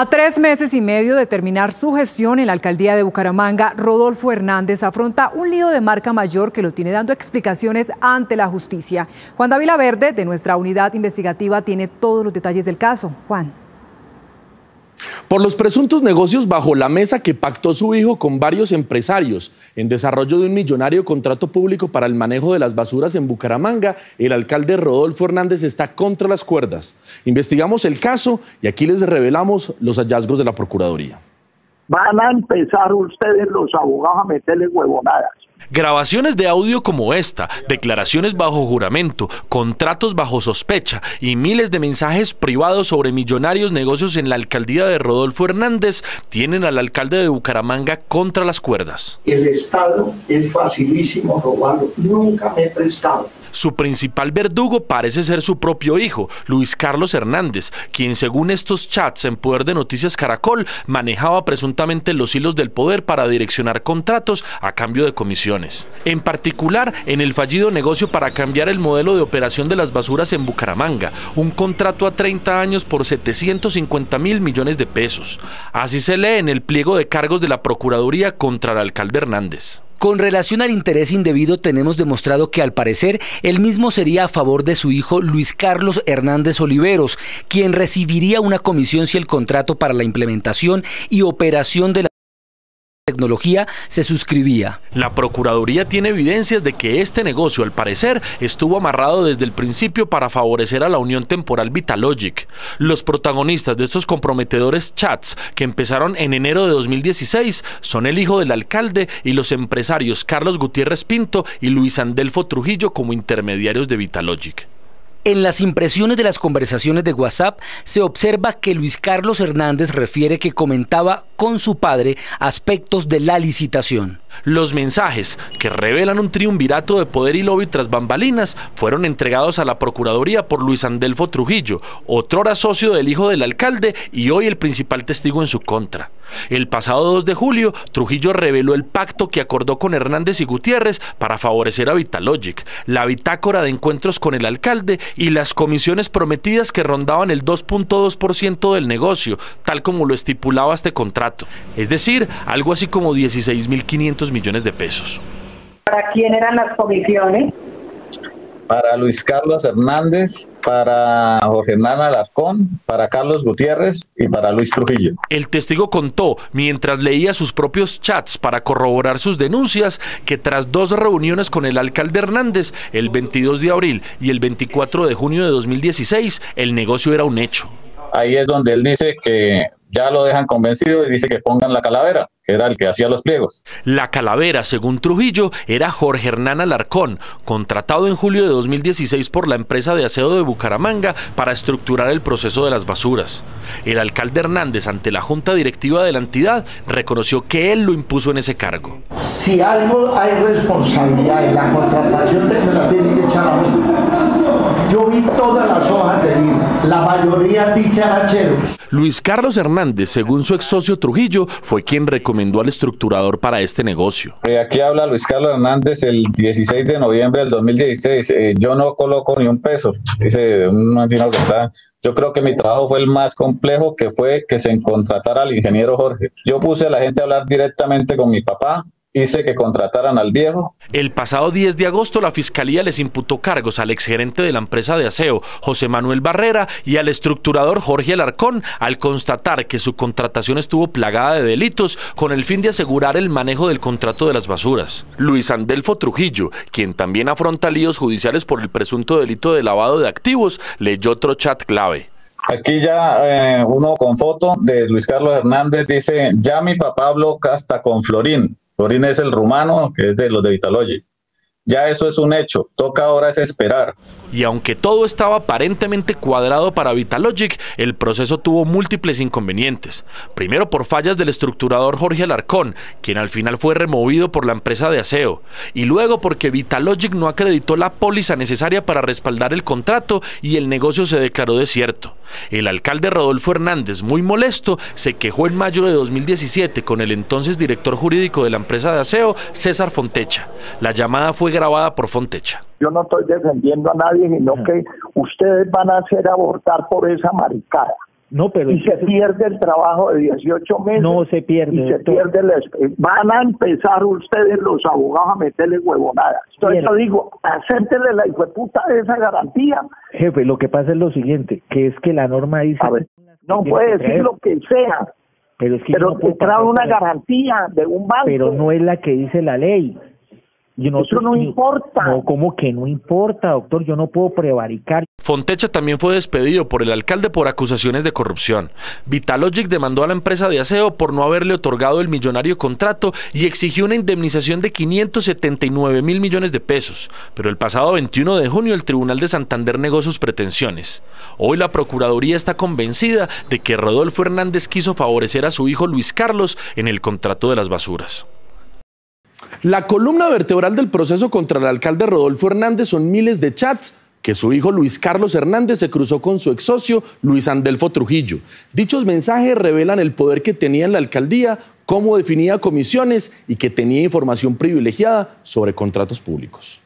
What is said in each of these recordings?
A 3 meses y medio de terminar su gestión en la alcaldía de Bucaramanga, Rodolfo Hernández afronta un lío de marca mayor que lo tiene dando explicaciones ante la justicia. Juan David Laverde, de nuestra unidad investigativa, tiene todos los detalles del caso. Juan. Por los presuntos negocios bajo la mesa que pactó su hijo con varios empresarios en desarrollo de un millonario contrato público para el manejo de las basuras en Bucaramanga, el alcalde Rodolfo Hernández está contra las cuerdas. Investigamos el caso y aquí les revelamos los hallazgos de la Procuraduría. Van a empezar ustedes los abogados a meterle huevonadas. Grabaciones de audio como esta, declaraciones bajo juramento, contratos bajo sospecha y miles de mensajes privados sobre millonarios negocios en la alcaldía de Rodolfo Hernández tienen al alcalde de Bucaramanga contra las cuerdas. El Estado es facilísimo robarlo, nunca me he prestado. Su principal verdugo parece ser su propio hijo, Luis Carlos Hernández, quien según estos chats en poder de Noticias Caracol manejaba presuntamente los hilos del poder para direccionar contratos a cambio de comisiones. En particular, en el fallido negocio para cambiar el modelo de operación de las basuras en Bucaramanga, un contrato a 30 años por 750.000 millones de pesos. Así se lee en el pliego de cargos de la Procuraduría contra el alcalde Hernández. Con relación al interés indebido, tenemos demostrado que al parecer el mismo sería a favor de su hijo Luis Carlos Hernández Oliveros, quien recibiría una comisión si el contrato para la implementación y operación de la tecnología se suscribía. La Procuraduría tiene evidencias de que este negocio, al parecer, estuvo amarrado desde el principio para favorecer a la unión temporal Vitalogic. Los protagonistas de estos comprometedores chats, que empezaron en enero de 2016, son el hijo del alcalde y los empresarios Carlos Gutiérrez Pinto y Luis Andelfo Trujillo como intermediarios de Vitalogic. En las impresiones de las conversaciones de WhatsApp se observa que Luis Carlos Hernández refiere que comentaba con su padre aspectos de la licitación. Los mensajes, que revelan un triunvirato de poder y lobby tras bambalinas, fueron entregados a la Procuraduría por Luis Andelfo Trujillo, otrora socio del hijo del alcalde y hoy el principal testigo en su contra. El pasado 2 de julio, Trujillo reveló el pacto que acordó con Hernández y Gutiérrez para favorecer a Vitalogic, la bitácora de encuentros con el alcalde y las comisiones prometidas que rondaban el 2.2% del negocio, tal como lo estipulaba este contrato, es decir, algo así como 16.500 millones de pesos. ¿Para quién eran las comisiones? Para Luis Carlos Hernández, para Jorge Hernán Alarcón, para Carlos Gutiérrez y para Luis Trujillo. El testigo contó, mientras leía sus propios chats para corroborar sus denuncias, que tras 2 reuniones con el alcalde Hernández, el 22 de abril y el 24 de junio de 2016, el negocio era un hecho. Ahí es donde él dice que ya lo dejan convencido y dice que pongan la calavera, que era el que hacía los pliegos. La calavera, según Trujillo, era Jorge Hernán Alarcón, contratado en julio de 2016 por la empresa de aseo de Bucaramanga para estructurar el proceso de las basuras. El alcalde Hernández, ante la junta directiva de la entidad, reconoció que él lo impuso en ese cargo. Si algo hay responsabilidad en la contratación, me la tienen que echar a mí. Yo vi todas las hojas de vida, la mayoría dicharacheros. Luis Carlos Hernández, según su ex socio Trujillo, fue quien recomendó al estructurador para este negocio. Aquí habla Luis Carlos Hernández el 16 de noviembre del 2016. Yo no coloco ni un peso. Dice, no entiendo que está. Yo creo que mi trabajo fue el más complejo, que fue que se contratara al ingeniero Jorge. Yo puse a la gente a hablar directamente con mi papá. Hice que contrataran al viejo. El pasado 10 de agosto la Fiscalía les imputó cargos al exgerente de la empresa de aseo, José Manuel Barrera, y al estructurador Jorge Alarcón, al constatar que su contratación estuvo plagada de delitos con el fin de asegurar el manejo del contrato de las basuras. Luis Andelfo Trujillo, quien también afronta líos judiciales por el presunto delito de lavado de activos, leyó otro chat clave. Aquí ya uno con foto de Luis Carlos Hernández dice, ya mi papá habló hasta con Florín. Florín es el rumano, que es de los de Vitalogic. Ya eso es un hecho, toca ahora es esperar. Y aunque todo estaba aparentemente cuadrado para Vitalogic, el proceso tuvo múltiples inconvenientes. Primero por fallas del estructurador Jorge Alarcón, quien al final fue removido por la empresa de aseo. Y luego porque Vitalogic no acreditó la póliza necesaria para respaldar el contrato y el negocio se declaró desierto. El alcalde Rodolfo Hernández, muy molesto, se quejó en mayo de 2017 con el entonces director jurídico de la empresa de aseo, César Fontecha. La llamada fue grabada por Fontecha. Yo no estoy defendiendo a nadie, sino que ustedes van a hacer abortar por esa maricada. No, pero y se pierde el trabajo de 18 meses. No se pierde. Y se pierde la... Van a empezar ustedes los abogados a meterle huevonadas. Entonces yo digo, acéptele la hijueputa esa garantía. Jefe, lo que pasa es lo siguiente, que es que la norma dice... A ver, no puede decir lo que sea, pero es que pero no trae una garantía de un banco. Pero no es la que dice la ley. Eso no importa. No, ¿cómo que no importa, doctor? Yo no puedo prevaricar. Fontecha también fue despedido por el alcalde por acusaciones de corrupción. Vitalogic demandó a la empresa de aseo por no haberle otorgado el millonario contrato y exigió una indemnización de 579 mil millones de pesos. Pero el pasado 21 de junio el Tribunal de Santander negó sus pretensiones. Hoy la Procuraduría está convencida de que Rodolfo Hernández quiso favorecer a su hijo Luis Carlos en el contrato de las basuras. La columna vertebral del proceso contra el alcalde Rodolfo Hernández son miles de chats que su hijo Luis Carlos Hernández se cruzó con su ex socio Luis Andelfo Trujillo. Dichos mensajes revelan el poder que tenía en la alcaldía, cómo definía comisiones y que tenía información privilegiada sobre contratos públicos.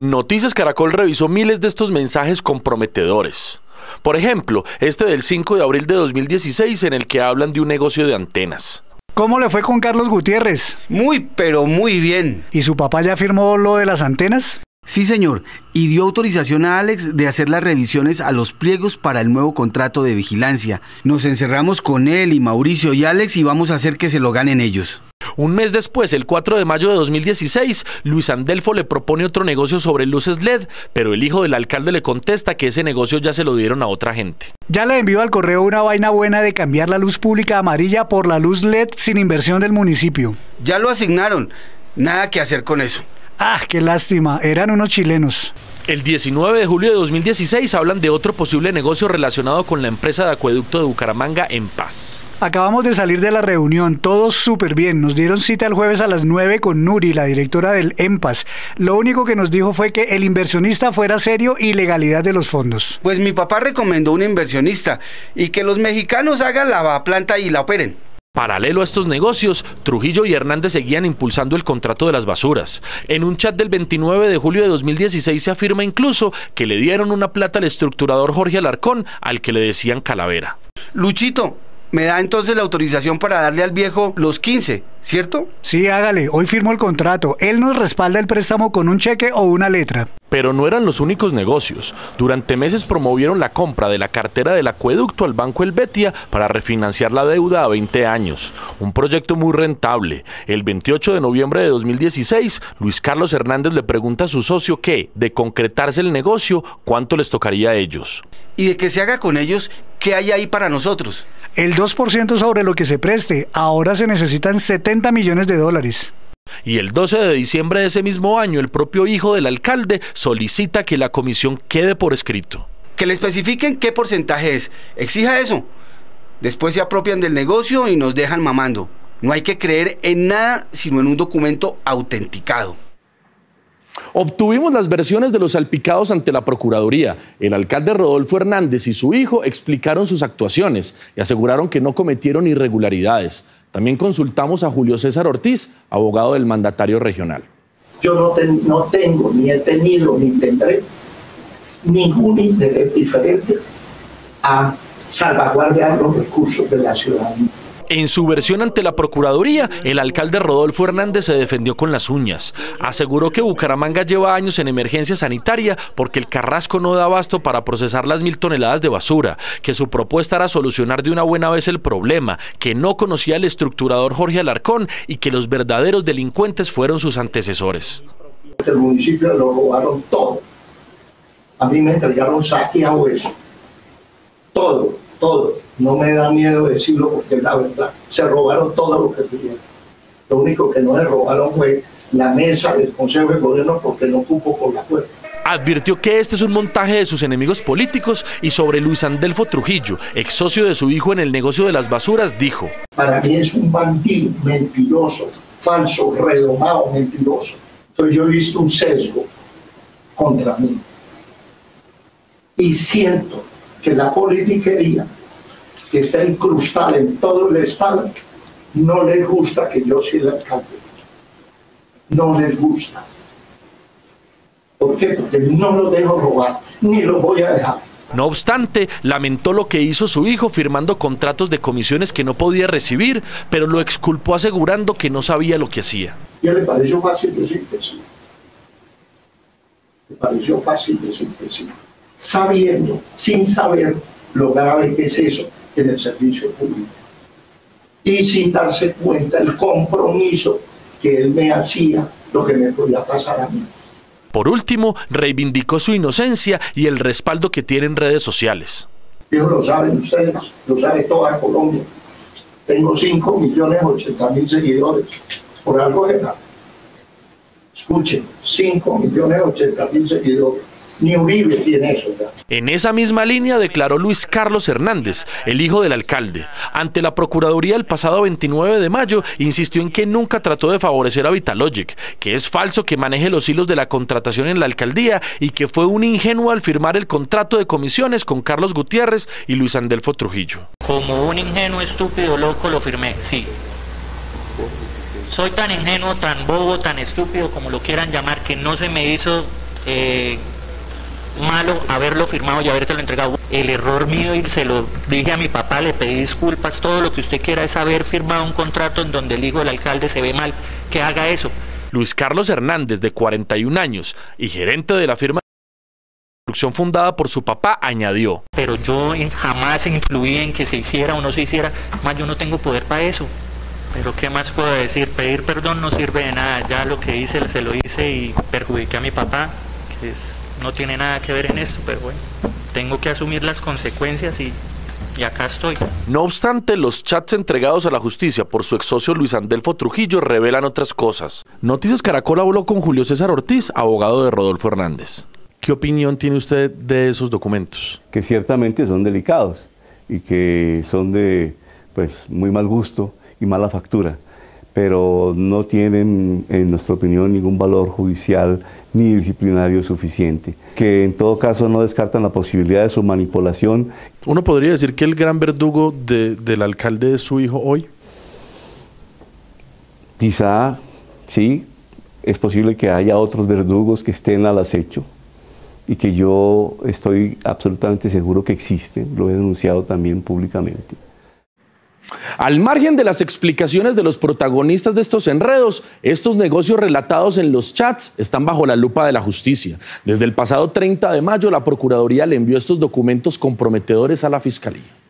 Noticias Caracol revisó miles de estos mensajes comprometedores. Por ejemplo, este del 5 de abril de 2016 en el que hablan de un negocio de antenas. ¿Cómo le fue con Carlos Gutiérrez? Muy, pero muy bien. ¿Y su papá ya firmó lo de las antenas? Sí, señor, y dio autorización a Alex de hacer las revisiones a los pliegos para el nuevo contrato de vigilancia. Nos encerramos con él y Mauricio y Alex y vamos a hacer que se lo ganen ellos. Un mes después, el 4 de mayo de 2016, Luis Andelfo le propone otro negocio sobre luces LED, pero el hijo del alcalde le contesta que ese negocio ya se lo dieron a otra gente. Ya le envió al correo una vaina buena de cambiar la luz pública amarilla por la luz LED sin inversión del municipio. Ya lo asignaron, nada que hacer con eso. Ah, qué lástima, eran unos chilenos. El 19 de julio de 2016 hablan de otro posible negocio relacionado con la empresa de acueducto de Bucaramanga, Empas. Acabamos de salir de la reunión, todos súper bien. Nos dieron cita el jueves a las 9 con Nuri, la directora del Empas. Lo único que nos dijo fue que el inversionista fuera serio y legalidad de los fondos. Pues mi papá recomendó un inversionista y que los mexicanos hagan la planta y la operen. Paralelo a estos negocios, Trujillo y Hernández seguían impulsando el contrato de las basuras. En un chat del 29 de julio de 2016 se afirma incluso que le dieron una plata al estructurador Jorge Alarcón, al que le decían Calavera. Luchito, ¿me da entonces la autorización para darle al viejo los 15, cierto? Sí, hágale, hoy firmó el contrato. Él nos respalda el préstamo con un cheque o una letra. Pero no eran los únicos negocios. Durante meses promovieron la compra de la cartera del acueducto al Banco Helvetia para refinanciar la deuda a 20 años. Un proyecto muy rentable. El 28 de noviembre de 2016, Luis Carlos Hernández le pregunta a su socio que, de concretarse el negocio, ¿cuánto les tocaría a ellos? Y de que se haga con ellos, ¿qué hay ahí para nosotros? El 2% sobre lo que se preste. Ahora se necesitan $70 millones. Y el 12 de diciembre de ese mismo año, el propio hijo del alcalde solicita que la comisión quede por escrito. Que le especifiquen qué porcentaje es. Exija eso. Después se apropian del negocio y nos dejan mamando. No hay que creer en nada, sino en un documento autenticado. Obtuvimos las versiones de los salpicados ante la Procuraduría. El alcalde Rodolfo Hernández y su hijo explicaron sus actuaciones y aseguraron que no cometieron irregularidades. También consultamos a Julio César Ortiz, abogado del mandatario regional. Yo no tengo, ni he tenido, ni tendré ningún interés diferente a salvaguardar los recursos de la ciudadanía. En su versión ante la Procuraduría, el alcalde Rodolfo Hernández se defendió con las uñas. Aseguró que Bucaramanga lleva años en emergencia sanitaria porque el carrasco no da abasto para procesar las 1.000 toneladas de basura, que su propuesta era solucionar de una buena vez el problema, que no conocía el estructurador Jorge Alarcón y que los verdaderos delincuentes fueron sus antecesores. El municipio lo robaron todo. A mí me entregaron saqueado eso. Todo. No me da miedo decirlo porque la verdad, se robaron todo lo que pidieron. Lo único que no se robaron fue la mesa del Consejo de Gobierno porque no cupo por la puerta. Advirtió que este es un montaje de sus enemigos políticos y sobre Luis Andelfo Trujillo, ex socio de su hijo en el negocio de las basuras, dijo: para mí es un bandido, mentiroso, falso, redomado, mentiroso. Entonces yo he visto un sesgo contra mí y siento que la politiquería que está incrustada en todo el Estado, no les gusta que yo sea el alcalde. No les gusta. ¿Por qué? Porque no lo dejo robar, ni lo voy a dejar. No obstante, lamentó lo que hizo su hijo firmando contratos de comisiones que no podía recibir, pero lo exculpó asegurando que no sabía lo que hacía. Ya le pareció fácil decir que sí. Le pareció fácil decir que sí. Sabiendo, sin saber, lo grave que es eso en el servicio público. Y sin darse cuenta el compromiso que él me hacía, lo que me podía pasar a mí. Por último, reivindicó su inocencia y el respaldo que tienen redes sociales. Eso lo saben ustedes, lo sabe toda Colombia. Tengo 5.080.000 seguidores, por algo de nada. Escuchen, 5.080.000 seguidores. Ni Uribe tiene eso. En esa misma línea declaró Luis Carlos Hernández, el hijo del alcalde. Ante la Procuraduría el pasado 29 de mayo, insistió en que nunca trató de favorecer a Vitalogic, que es falso que maneje los hilos de la contratación en la alcaldía y que fue un ingenuo al firmar el contrato de comisiones con Carlos Gutiérrez y Luis Andelfo Trujillo. Como un ingenuo, estúpido, loco, lo firmé, sí. Soy tan ingenuo, tan bobo, tan estúpido, como lo quieran llamar, que no se me hizo... malo haberlo firmado y habértelo entregado. El error mío, y se lo dije a mi papá, le pedí disculpas, todo lo que usted quiera, es haber firmado un contrato en donde el hijo del alcalde se ve mal, que haga eso. Luis Carlos Hernández, de 41 años y gerente de la firma de construcción fundada por su papá, añadió: pero yo jamás influí en que se hiciera o no se hiciera, más yo no tengo poder para eso. Pero qué más puedo decir, pedir perdón no sirve de nada, ya lo que hice se lo hice y perjudiqué a mi papá, que es... no tiene nada que ver en esto, pero bueno, tengo que asumir las consecuencias y acá estoy. No obstante, los chats entregados a la justicia por su ex socio Luis Andelfo Trujillo revelan otras cosas. Noticias Caracol habló con Julio César Ortiz, abogado de Rodolfo Hernández. ¿Qué opinión tiene usted de esos documentos? Que ciertamente son delicados y que son de, pues, muy mal gusto y mala factura, pero no tienen, en nuestra opinión, ningún valor judicial ni disciplinario suficiente, que en todo caso no descartan la posibilidad de su manipulación. ¿Uno podría decir que el gran verdugo del alcalde es su hijo hoy? Quizá, sí, es posible que haya otros verdugos que estén al acecho y que yo estoy absolutamente seguro que existen, lo he denunciado también públicamente. Al margen de las explicaciones de los protagonistas de estos enredos, estos negocios relatados en los chats están bajo la lupa de la justicia. Desde el pasado 30 de mayo, la Procuraduría le envió estos documentos comprometedores a la Fiscalía.